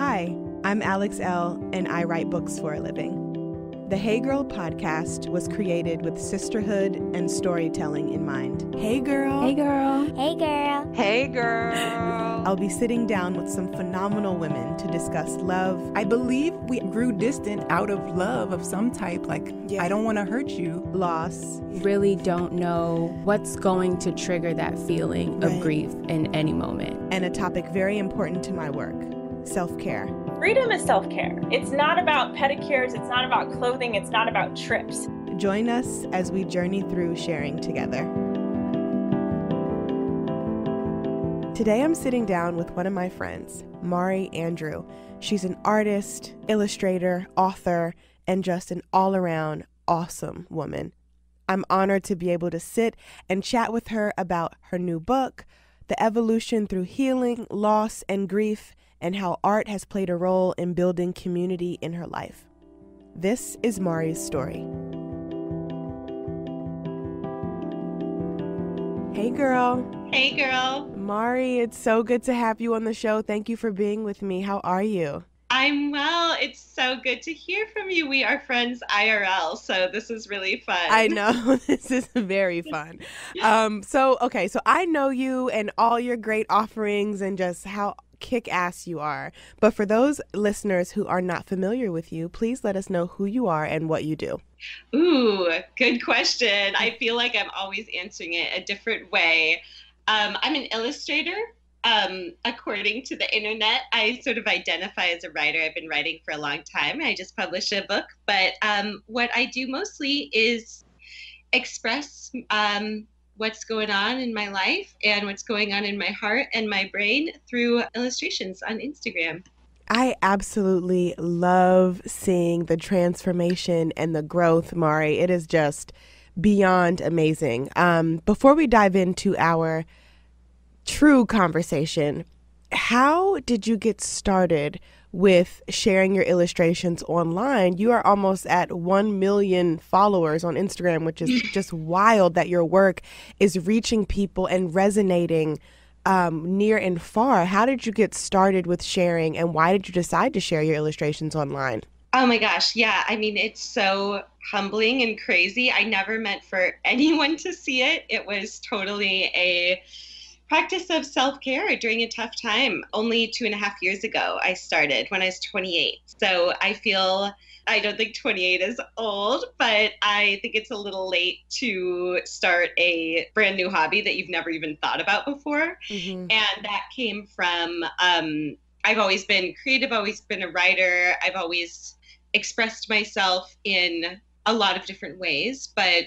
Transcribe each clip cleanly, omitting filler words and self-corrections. Hi, I'm Alex Elle, and I write books for a living. The Hey Girl podcast was created with sisterhood and storytelling in mind. Hey girl. Hey girl. Hey girl. Hey girl. I'll be sitting down with some phenomenal women to discuss love. I believe we grew distant out of love of some type, like, yeah. I don't want to hurt you. Loss. Really don't know what's going to trigger that feeling of grief in any moment. And a topic very important to my work. Self-care. Freedom is self-care. It's not about pedicures, it's not about clothing, it's not about trips. Join us as we journey through sharing together. Today I'm sitting down with one of my friends, Mari Andrew. She's an artist, illustrator, author, and just an all-around awesome woman. I'm honored to be able to sit and chat with her about her new book, The Evolution Through Healing, Loss and Grief, and how art has played a role in building community in her life. This is Mari's story. Hey girl. Hey girl. Mari, it's so good to have you on the show. Thank you for being with me. How are you? I'm well. It's so good to hear from you. We are friends IRL, so this is really fun. I know. This is very fun. So I know you and all your great offerings and just how kick-ass you are, but for those listeners who are not familiar with you, please let us know who you are and what you do. Ooh, good question. I feel like I'm always answering it a different way. I'm an illustrator. According to the internet, I sort of identify as a writer. I've been writing for a long time. I just published a book, but what I do mostly is express what's going on in my life and what's going on in my heart and my brain through illustrations on Instagram. I absolutely love seeing the transformation and the growth, Mari. It is just beyond amazing. Before we dive into our true conversation, how did you get started with sharing your illustrations online? You are almost at 1 million followers on Instagram, which is just wild that your work is reaching people and resonating near and far. How did you get started with sharing, and why did you decide to share your illustrations online? Oh my gosh. Yeah. I mean, it's so humbling and crazy. I never meant for anyone to see it. It was totally a practice of self-care during a tough time. Only 2.5 years ago, I started when I was 28. So I don't think 28 is old, but I think it's a little late to start a brand new hobby that you've never even thought about before. Mm-hmm. And that came from, I've always been creative, always been a writer. I've always expressed myself in a lot of different ways. But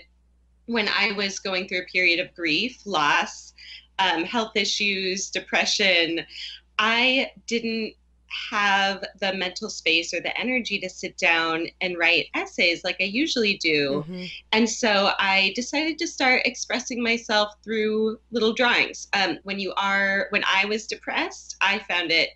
when I was going through a period of grief, loss, health issues, depression, I didn't have the mental space or the energy to sit down and write essays like I usually do. Mm-hmm. And so I decided to start expressing myself through little drawings. When I was depressed, I found it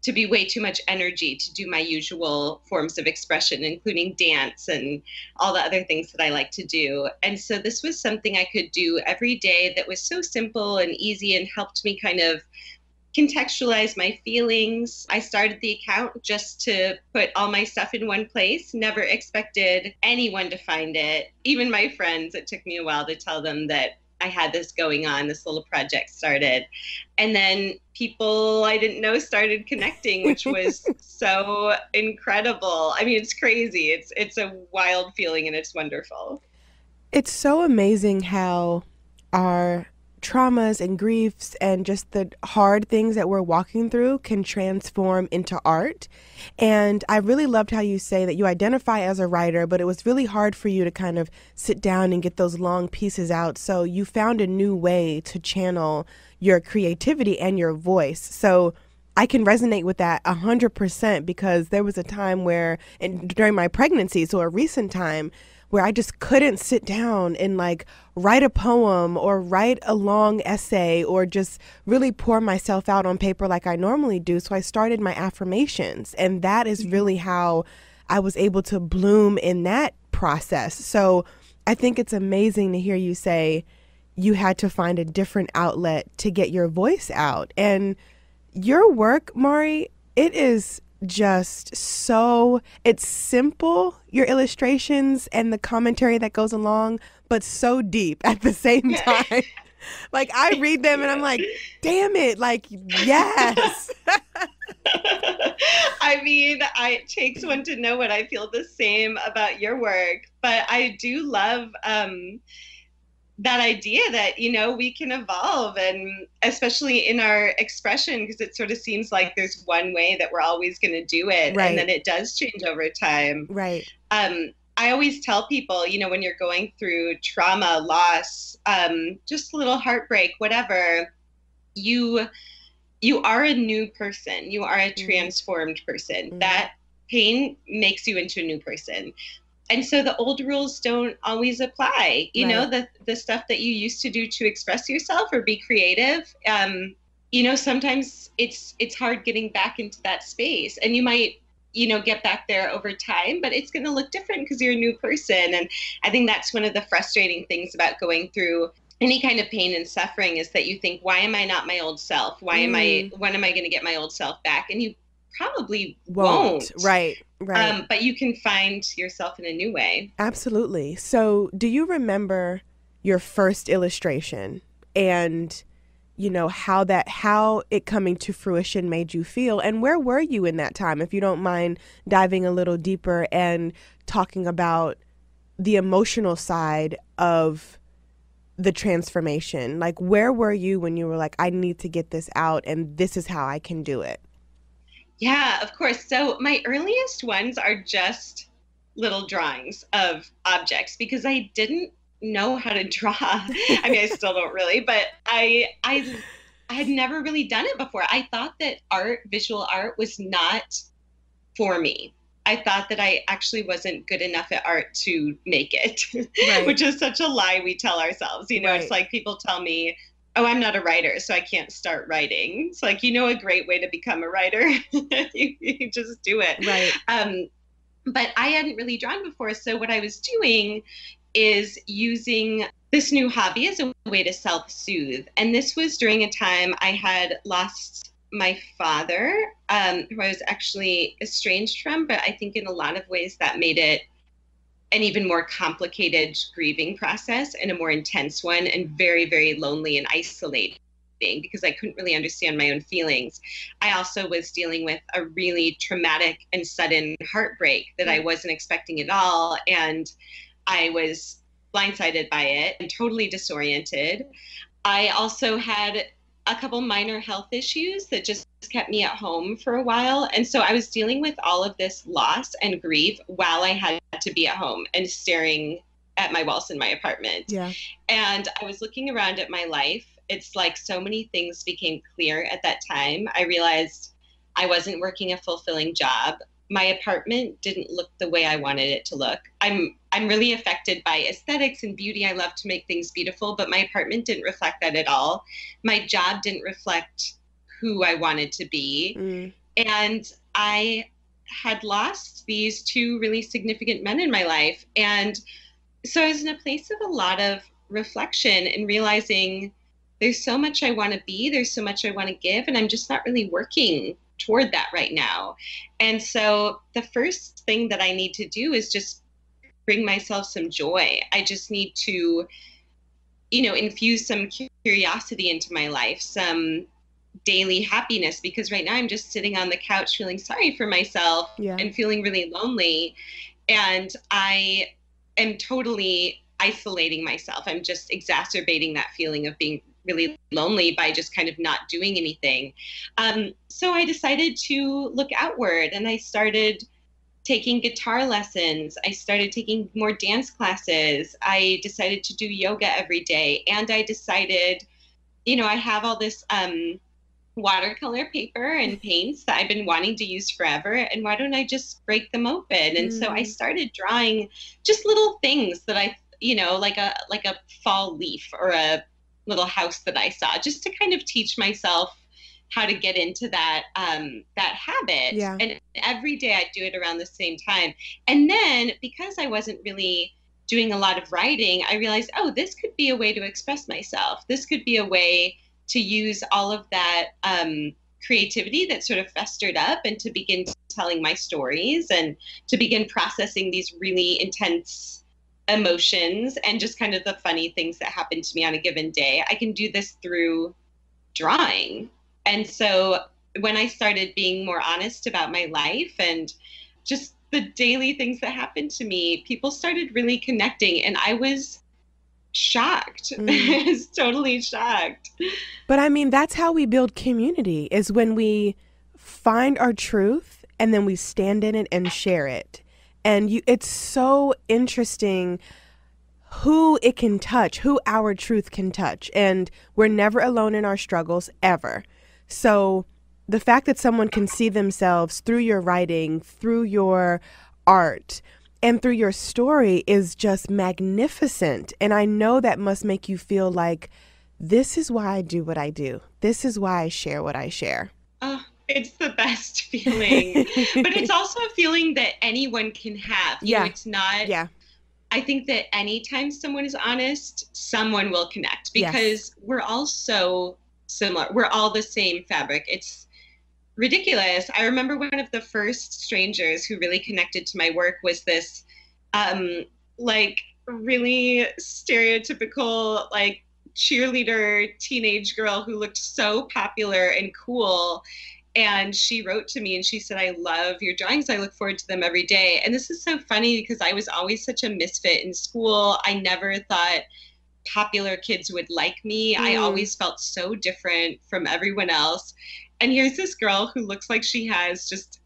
to be way too much energy to do my usual forms of expression, including dance and all the other things that I like to do. And so this was something I could do every day that was so simple and easy and helped me kind of contextualize my feelings. I started the account just to put all my stuff in one place. Never expected anyone to find it. Even my friends, it took me a while to tell them that I had this going on, this little project started. And then people I didn't know started connecting, which was so incredible. I mean, it's crazy. It's a wild feeling and it's wonderful. It's so amazing how our traumas and griefs and just the hard things that we're walking through can transform into art. And I really loved how you say that you identify as a writer, but it was really hard for you to kind of sit down and get those long pieces out. So you found a new way to channel your creativity and your voice. So I can resonate with that 100% because there was a time where, and during my pregnancy, so a recent time, where I just couldn't sit down and like write a poem or write a long essay or just really pour myself out on paper like I normally do. So I started my affirmations, and that is really how I was able to bloom in that process. So I think it's amazing to hear you say you had to find a different outlet to get your voice out. And your work, Mari, it is just so, it's simple, your illustrations and the commentary that goes along, but so deep at the same time. Like, I read them and I'm like, damn it, like, yes. I mean, it takes one to know one. I feel the same about your work, but I do love that idea that, you know, we can evolve, and especially in our expression, because it sort of seems like there's one way that we're always going to do it. Right. And then it does change over time. Right. I always tell people, you know, when you're going through trauma, loss, just a little heartbreak, whatever, you are a new person. You are a transformed person. Mm. That pain makes you into a new person. And so the old rules don't always apply. You know, the stuff that you used to do to express yourself or be creative, you know, sometimes it's hard getting back into that space. And you might, you know, get back there over time, but it's going to look different because you're a new person. And I think that's one of the frustrating things about going through any kind of pain and suffering is that you think, why am I not my old self? Why am I, when am I going to get my old self back? And you probably won't. Right. Right. But you can find yourself in a new way. Absolutely. So do you remember your first illustration and, you know, how it coming to fruition made you feel? And where were you in that time? If you don't mind diving a little deeper and talking about the emotional side of the transformation, like where were you when you were like, I need to get this out and this is how I can do it? Yeah, of course. So my earliest ones are just little drawings of objects because I didn't know how to draw. I mean, I still don't really, but I had never really done it before. I thought that art, visual art, was not for me. I thought that I actually wasn't good enough at art to make it, right. Which is such a lie we tell ourselves. You know, right. It's like people tell me, oh, I'm not a writer, so I can't start writing. It's like, you know, a great way to become a writer. you just do it. Right. But I hadn't really drawn before. So what I was doing is using this new hobby as a way to self-soothe. And this was during a time I had lost my father, who I was actually estranged from. But I think in a lot of ways that made it an even more complicated grieving process and a more intense one, and very, very lonely and isolating because I couldn't really understand my own feelings. I also was dealing with a really traumatic and sudden heartbreak that I wasn't expecting at all. And I was blindsided by it and totally disoriented. I also had a couple minor health issues that just kept me at home for a while. And so I was dealing with all of this loss and grief while I had to be at home and staring at my walls in my apartment. Yeah. And I was looking around at my life. It's like so many things became clear at that time. I realized I wasn't working a fulfilling job. My apartment didn't look the way I wanted it to look. I'm really affected by aesthetics and beauty. I love to make things beautiful, but my apartment didn't reflect that at all. My job didn't reflect who I wanted to be. Mm. And I had lost these two really significant men in my life. And so I was in a place of a lot of reflection and realizing there's so much I want to be, there's so much I want to give, and I'm just not really working toward that right now. And so the first thing that I need to do is just bring myself some joy. I just need to, you know, infuse some curiosity into my life, some daily happiness, because right now I'm just sitting on the couch feeling sorry for myself and feeling really lonely. And I am totally isolating myself. I'm just exacerbating that feeling of being really lonely by just kind of not doing anything. So I decided to look outward, and I started taking guitar lessons. I started taking more dance classes. I decided to do yoga every day. And I decided, you know, I have all this watercolor paper and paints that I've been wanting to use forever. And why don't I just break them open? And so I started drawing just little things that I, you know, like a fall leaf or a little house that I saw, just to kind of teach myself how to get into that habit. Yeah. And every day I'd do it around the same time. And then because I wasn't really doing a lot of writing, I realized, oh, this could be a way to express myself. This could be a way to use all of that creativity that sort of festered up, and to begin telling my stories and to begin processing these really intense emotions and just kind of the funny things that happen to me on a given day. I can do this through drawing. And so when I started being more honest about my life and just the daily things that happened to me, people started really connecting, and I was shocked. I was totally shocked. But I mean, that's how we build community, is when we find our truth and then we stand in it and share it. And it's so interesting who it can touch, who our truth can touch. And we're never alone in our struggles, ever. So the fact that someone can see themselves through your writing, through your art, and through your story is just magnificent. And I know that must make you feel like, this is why I do what I do. This is why I share what I share. Oh, it's the best feeling. But it's also a feeling that anyone can have. You know, it's not. Yeah. I think that anytime someone is honest, someone will connect, because we're all so similar. We're all the same fabric. It's ridiculous. I remember one of the first strangers who really connected to my work was this really stereotypical cheerleader teenage girl who looked so popular and cool. And she wrote to me and she said, I love your drawings. I look forward to them every day. And this is so funny because I was always such a misfit in school. I never thought popular kids would like me. I always felt so different from everyone else. And here's this girl who looks like she has just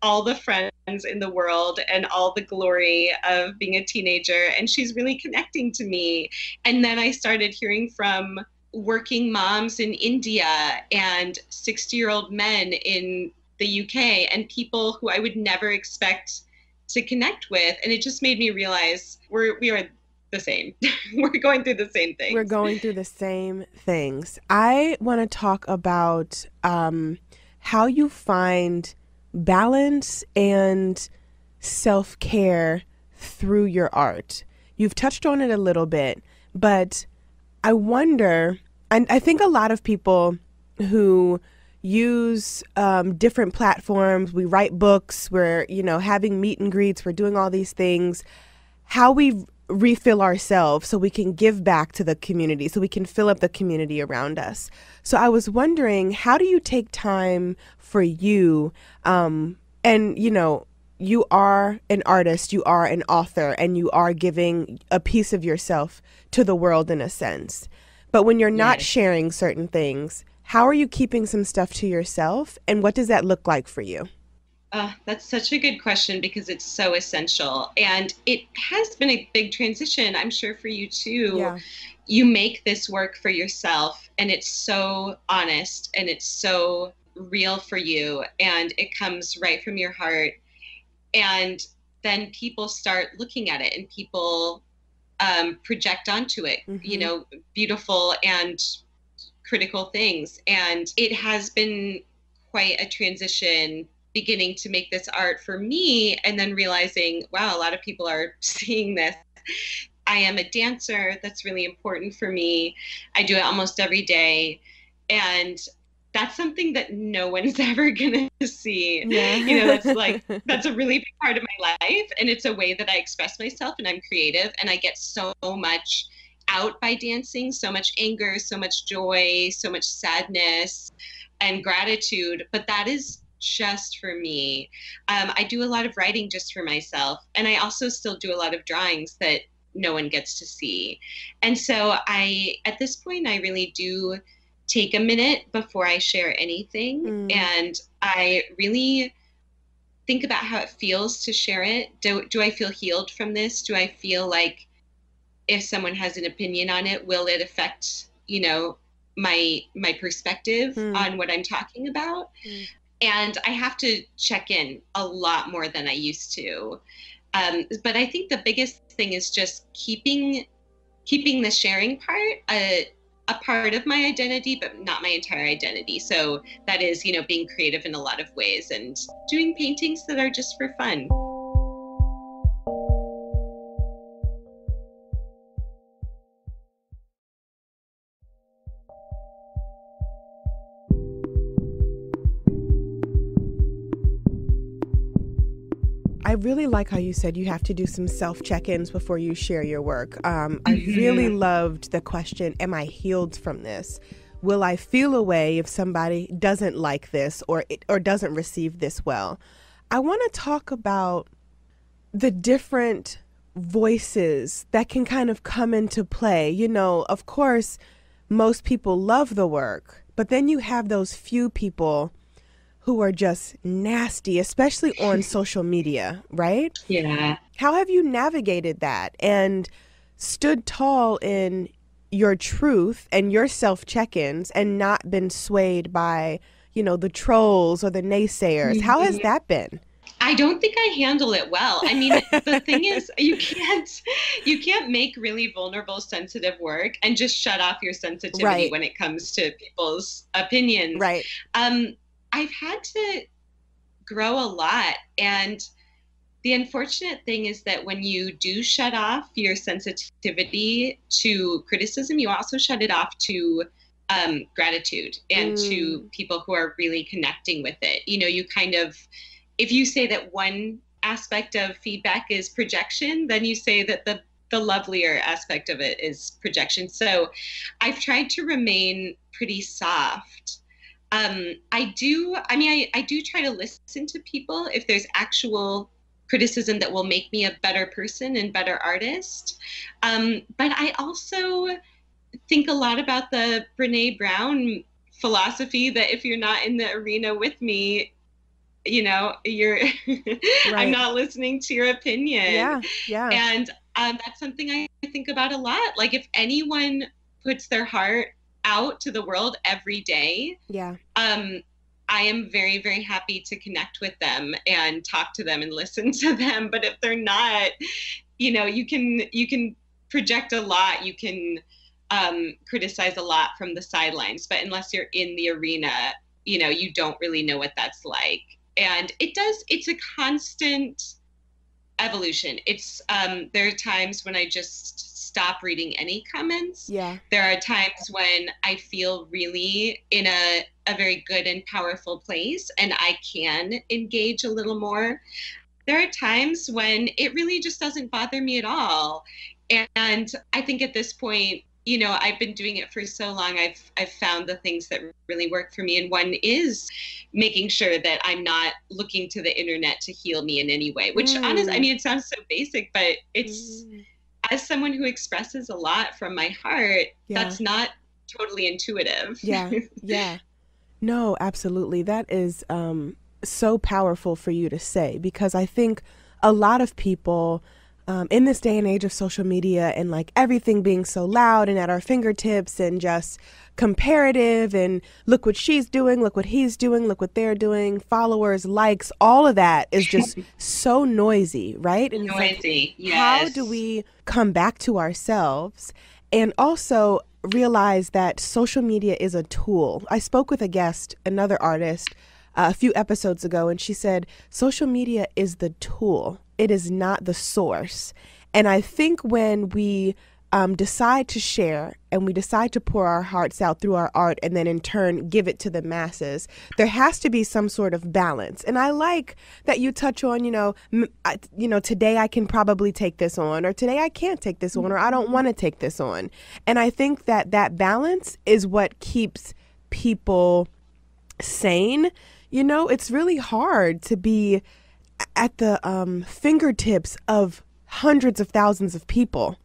all the friends in the world and all the glory of being a teenager. And she's really connecting to me. And then I started hearing from working moms in India and 60-year-old men in the UK and people who I would never expect to connect with. And it just made me realize we are the same. We're going through the same things. We're going through the same things. I want to talk about how you find balance and self-care through your art. You've touched on it a little bit, but I wonder, and I think a lot of people who use different platforms, we write books, we're, having meet and greets, we're doing all these things, how we refill ourselves so we can give back to the community, so we can fill up the community around us. So I was wondering, how do you take time for you? And, you are an artist, you are an author, and you are giving a piece of yourself to the world in a sense. But when you're not sharing certain things, how are you keeping some stuff to yourself? And what does that look like for you? That's such a good question, because it's so essential. And it has been a big transition, I'm sure, for you too. Yeah. You make this work for yourself, and it's so honest, and it's so real for you, and it comes right from your heart. And then people start looking at it, and people project onto it, beautiful and critical things. And it has been quite a transition, beginning to make this art for me and then realizing, wow, a lot of people are seeing this. I am a dancer. That's really important for me. I do it almost every day. And that's something that no one is ever going to see. Yeah. That's a really big part of my life. And it's a way that I express myself, and I'm creative, and I get so much out by dancing, so much anger, so much joy, so much sadness and gratitude. But that is just for me. I do a lot of writing just for myself. And I also still do a lot of drawings that no one gets to see. And so at this point, I really do take a minute before I share anything. And I really think about how it feels to share it. Do I feel healed from this? Do I feel like if someone has an opinion on it, will it affect, my perspective on what I'm talking about? And I have to check in a lot more than I used to. But I think the biggest thing is just keeping the sharing part a part of my identity, but not my entire identity. So that is, being creative in a lot of ways and doing paintings that are just for fun. I really like how you said you have to do some self-check-ins before you share your work. I really loved the question, am I healed from this? Will I feel a way if somebody doesn't like this or doesn't receive this well? I want to talk about the different voices that can kind of come into play. You know, of course, most people love the work, but then you have those few people who are just nasty, especially on social media, right? Yeah. How have you navigated that and stood tall in your truth and your self-check-ins and not been swayed by, you know, the trolls or the naysayers? How has that been? I don't think I handle it well. I mean, the thing is, you can't make really vulnerable, sensitive work and just shut off your sensitivity when it comes to people's opinions. Right. I've had to grow a lot. And the unfortunate thing is that when you do shut off your sensitivity to criticism, you also shut it off to gratitude and to people who are really connecting with it. You know, you kind of, if you say that one aspect of feedback is projection, then you say that the lovelier aspect of it is projection. So I've tried to remain pretty soft. I do try to listen to people if there's actual criticism that will make me a better person and better artist. But I also think a lot about the Brené Brown philosophy that if you're not in the arena with me, you know, you're, I'm not listening to your opinion. Yeah, yeah. And that's something I think about a lot. Like if anyone puts their heart out to the world every day, I am very, very happy to connect with them and talk to them and listen to them. But if they're not, you know, you can project a lot, you can criticize a lot from the sidelines, but unless you're in the arena, you know, you don't really know what that's like. And it's a constant evolution. It's there are times when I just stop reading any comments. Yeah. There are times when I feel really in a very good and powerful place and I can engage a little more. There are times when it really just doesn't bother me at all. And I think at this point, you know, I've been doing it for so long. I've found the things that really work for me. And one is making sure that I'm not looking to the internet to heal me in any way, which honestly, I mean, it sounds so basic, but it's as someone who expresses a lot from my heart, that's not totally intuitive. Yeah. Yeah. No, absolutely. That is so powerful for you to say, because I think a lot of people, in this day and age of social media and like everything being so loud and at our fingertips and just comparative and look what she's doing, look what he's doing, look what they're doing, followers, likes, all of that is just so noisy, right? And noisy, like, yes. How do we come back to ourselves and also realize that social media is a tool? I spoke with a guest, another artist, a few episodes ago, and she said, social media is the tool. It is not the source. And I think when we decide to share and we decide to pour our hearts out through our art and then in turn give it to the masses, there has to be some sort of balance. And I like that you touch on, you know, today I can probably take this on, or today I can't take this on, or I don't want to take this on. And I think that that balance is what keeps people sane. You know, it's really hard to be at the fingertips of hundreds of thousands of people.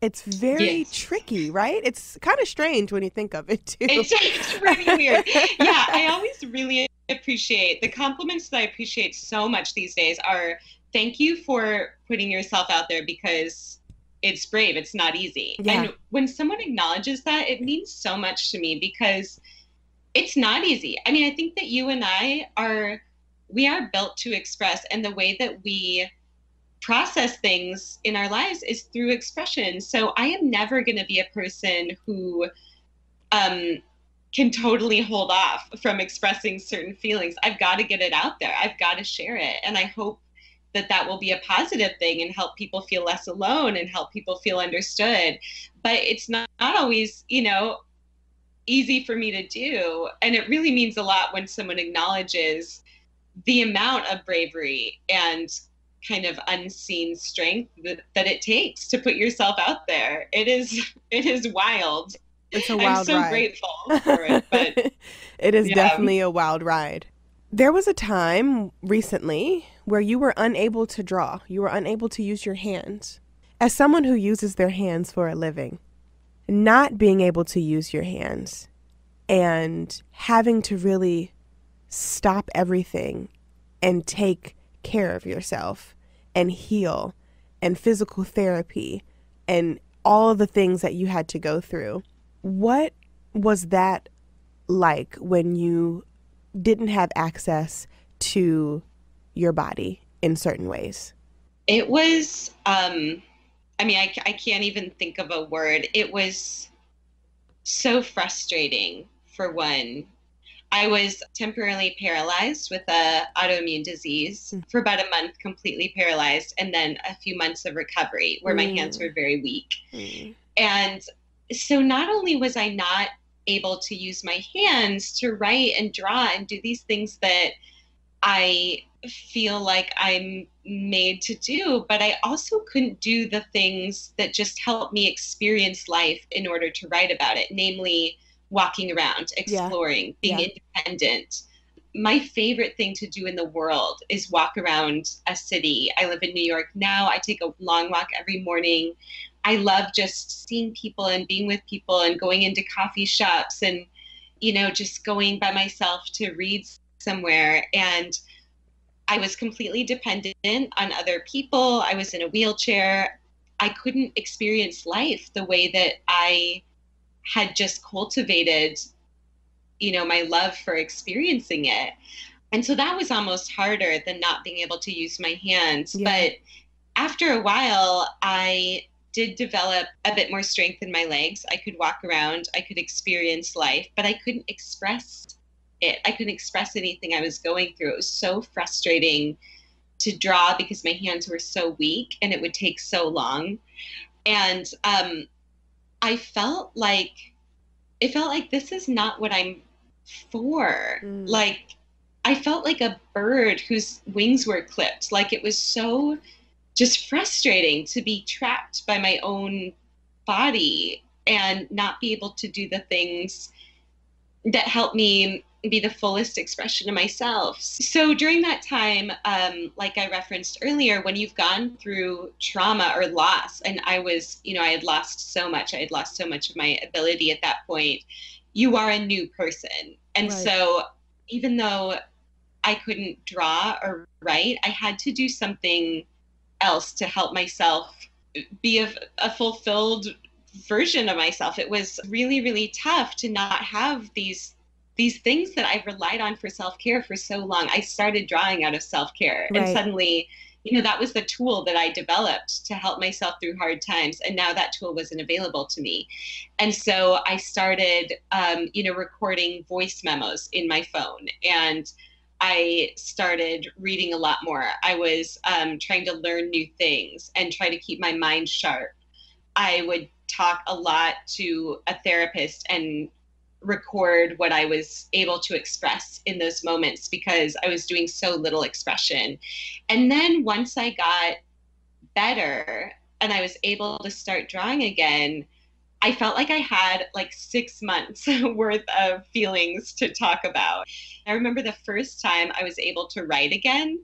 It's very tricky, right? It's kind of strange when you think of it, too. It's pretty weird. Yeah, I always really appreciate the compliments that I appreciate so much these days are, thank you for putting yourself out there because it's brave. It's not easy. Yeah. And when someone acknowledges that, it means so much to me because it's not easy. I mean, I think that you and I we are built to express, and the way that we process things in our lives is through expression. So I am never going to be a person who can totally hold off from expressing certain feelings. I've got to get it out there. I've got to share it. And I hope that that will be a positive thing and help people feel less alone and help people feel understood. But it's not always, you know, easy for me to do. And it really means a lot when someone acknowledges the amount of bravery and kind of unseen strength that it takes to put yourself out there. It is wild. It's a wild ride. I'm so grateful for it. But it is definitely a wild ride. There was a time recently where you were unable to draw. You were unable to use your hands. As someone who uses their hands for a living, not being able to use your hands and having to really stop everything and take care of yourself and heal and physical therapy and all of the things that you had to go through. What was that like when you didn't have access to your body in certain ways? It was, I can't even think of a word. It was so frustrating, for one. I was temporarily paralyzed with an autoimmune disease for about a month, completely paralyzed, and then a few months of recovery where my hands were very weak. And so not only was I not able to use my hands to write and draw and do these things that I feel like I'm made to do, but I also couldn't do the things that just help me experience life in order to write about it, namely walking around, exploring, being independent. My favorite thing to do in the world is walk around a city. I live in New York now. I take a long walk every morning. I love just seeing people and being with people and going into coffee shops and, just going by myself to read somewhere. And I was completely dependent on other people. I was in a wheelchair. I couldn't experience life the way that I had just cultivated, my love for experiencing it. And so that was almost harder than not being able to use my hands. Yeah. But after a while, I did develop a bit more strength in my legs. I could walk around, I could experience life, but I couldn't express it. I couldn't express anything I was going through. It was so frustrating to draw because my hands were so weak and it would take so long. And I felt like, this is not what I'm for. Like, I felt like a bird whose wings were clipped. Like, it was so just frustrating to be trapped by my own body and not be able to do the things that help me be the fullest expression of myself. So during that time, like I referenced earlier, when you've gone through trauma or loss, and I was, I had lost so much. I had lost so much of my ability at that point. You are a new person. And so even though I couldn't draw or write, I had to do something else to help myself be a fulfilled version of myself. It was really, really tough to not have these things that I've relied on for self-care for so long. I started drawing out of self-care and suddenly, that was the tool that I developed to help myself through hard times. And now that tool wasn't available to me. And so I started, recording voice memos in my phone, and I started reading a lot more. I was trying to learn new things and try to keep my mind sharp. I would talk a lot to a therapist and record what I was able to express in those moments because I was doing so little expression. And then once I got better and I was able to start drawing again, I felt like I had 6 months worth of feelings to talk about. I remember the first time I was able to write again,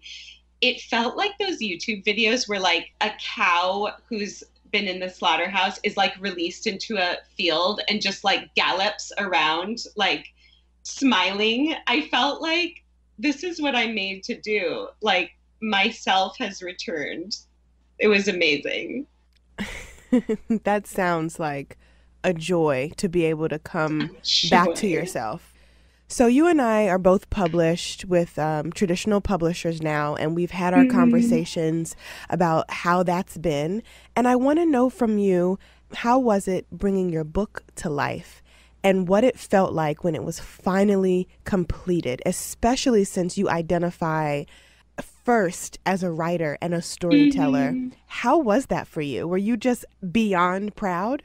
it felt like those YouTube videos where a cow who's been in the slaughterhouse is released into a field and just gallops around smiling. I felt like this is what I'm made to do. Myself has returned. It was amazing. That sounds like a joy to be able to come back to yourself. So you and I are both published with traditional publishers now, and we've had our conversations about how that's been. And I want to know from you, how was it bringing your book to life and what it felt like when it was finally completed, especially since you identify first as a writer and a storyteller? How was that for you? Were you just beyond proud?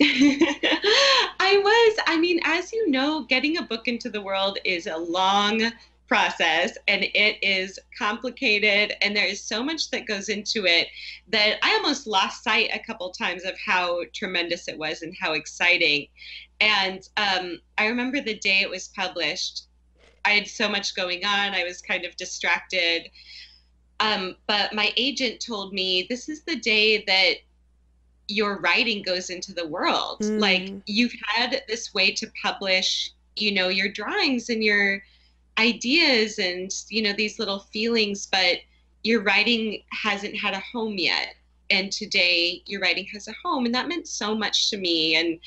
I was. As getting a book into the world is a long, process, and it is complicated, and there is so much that goes into it that I almost lost sight a couple times of how tremendous it was and how exciting. And I remember the day it was published, I had so much going on, I was kind of distracted. But my agent told me, this is the day that your writing goes into the world. Like, you've had this way to publish, you know, your drawings and your ideas and, you know, these little feelings, but your writing hasn't had a home yet. And today your writing has a home. And that meant so much to me. And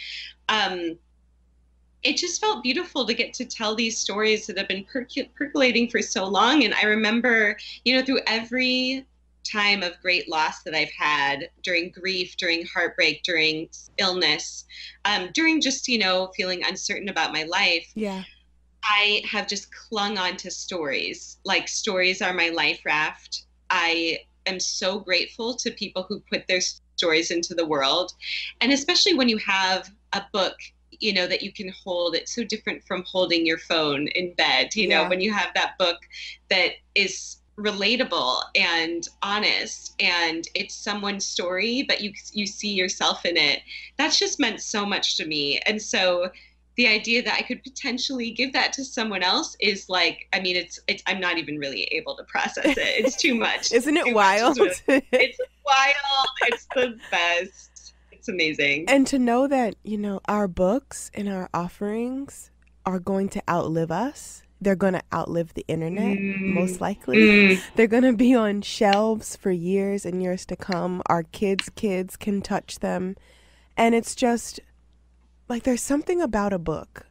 it just felt beautiful to get to tell these stories that have been percolating for so long. And I remember, you know, through every time of great loss that I've had, during grief, during heartbreak, during illness, during just, you know, feeling uncertain about my life. Yeah. I have just clung on to stories. Like, stories are my life raft. I am so grateful to people who put their stories into the world. And especially when you have a book, you know, that you can hold. It's so different from holding your phone in bed, you know, when you have that book that is relatable and honest, and it's someone's story, but you see yourself in it. That's just meant so much to me. And so the idea that I could potentially give that to someone else is like, I mean, it's I'm not even really able to process it. It's too much. Isn't it wild? It's wild. It's the best. It's amazing. And to know that, you know, our books and our offerings are going to outlive us. They're going to outlive the internet, most likely. They're going to be on shelves for years and years to come. Our kids can touch them. And it's just like, there's something about a book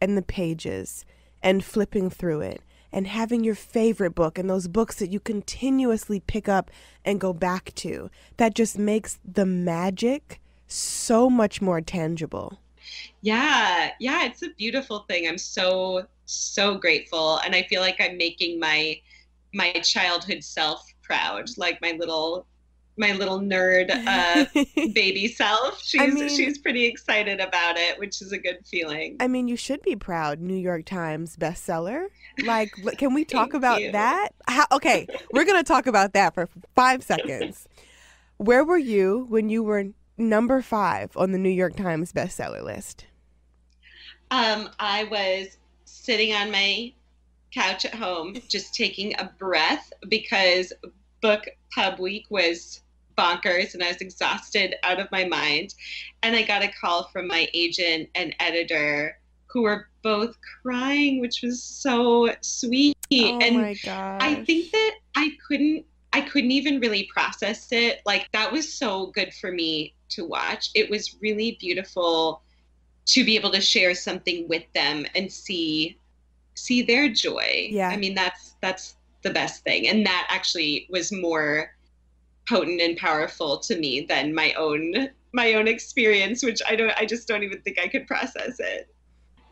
and the pages and flipping through it and having your favorite book and those books that you continuously pick up and go back to, that just makes the magic so much more tangible. Yeah, it's a beautiful thing. I'm so grateful, and I feel like I'm making my childhood self proud, like my little nerd baby self. She's pretty excited about it, which is a good feeling. I mean, you should be proud. New York Times bestseller. Like, can we talk about that? Okay, we're gonna talk about that for 5 seconds. Where were you when you were number 5 on the New York Times bestseller list? I was sitting on my couch at home, just taking a breath, because book pub week was bonkers and I was exhausted out of my mind. And I got a call from my agent and editor, who were both crying, which was so sweet. Oh my gosh. I think that I couldn't even really process it. Like, that was so good for me to watch. It was really beautiful to be able to share something with them and see their joy. Yeah. I mean, that's the best thing. And that actually was more potent and powerful to me than my own experience, which I just don't even think I could process it.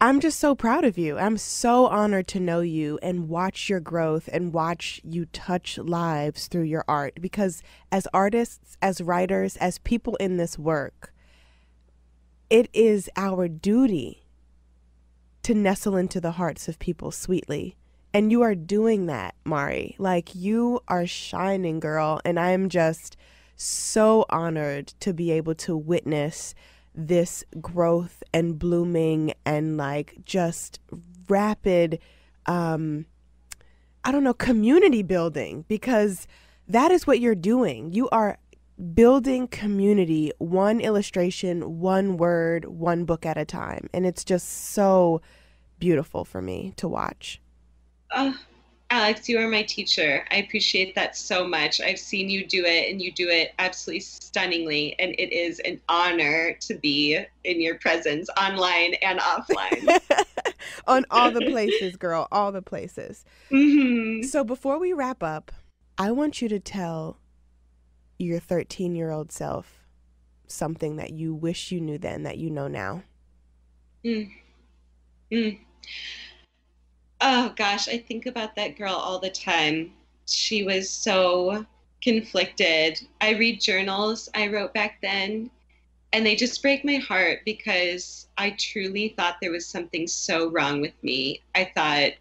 I'm just so proud of you. I'm so honored to know you and watch your growth and watch you touch lives through your art, because as artists, as writers, as people in this work, it is our duty to nestle into the hearts of people sweetly. And you are doing that, Mari. Like, you are shining, girl. And I am just so honored to be able to witness this growth and blooming and like just rapid, community building, because that is what you're doing. You are building community, one illustration, one word, one book at a time. And it's just so beautiful for me to watch. Oh, Alex, you are my teacher. I appreciate that so much. I've seen you do it, and you do it absolutely stunningly. And it is an honor to be in your presence, online and offline. On all the places, girl, all the places. Mm-hmm. So before we wrap up, I want you to tell your 13-year-old self something that you wish you knew then that you know now. Oh, gosh, I think about that girl all the time. She was so conflicted. I read journals I wrote back then, and they just break my heart, because I truly thought there was something so wrong with me. I thought,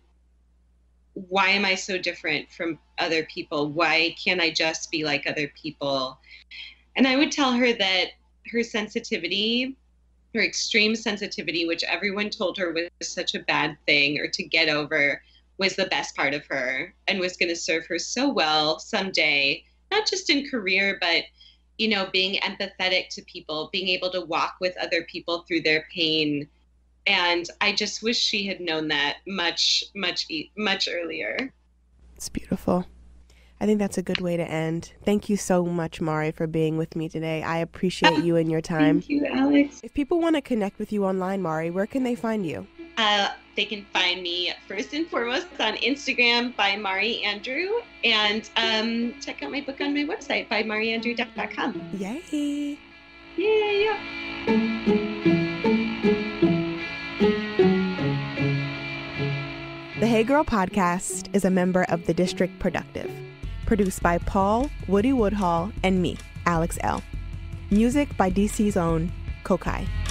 why am I so different from other people? Why can't I just be like other people? And I would tell her that her sensitivity, her extreme sensitivity, which everyone told her was such a bad thing or to get over, was the best part of her and was going to serve her so well someday, not just in career, but, you know, being empathetic to people, being able to walk with other people through their pain. And I just wish she had known that much, much, much earlier. It's beautiful. I think that's a good way to end. Thank you so much, Mari, for being with me today. I appreciate you and your time. Thank you, Alex. If people want to connect with you online, Mari, where can they find you? They can find me first and foremost on Instagram by Mari Andrew, and check out my book on my website by mariandrew.com. Yay! Yeah. The Hey Girl podcast is a member of the District Productive, produced by Paul Woody Woodhall and me, Alex Elle. Music by DC's own Kokai.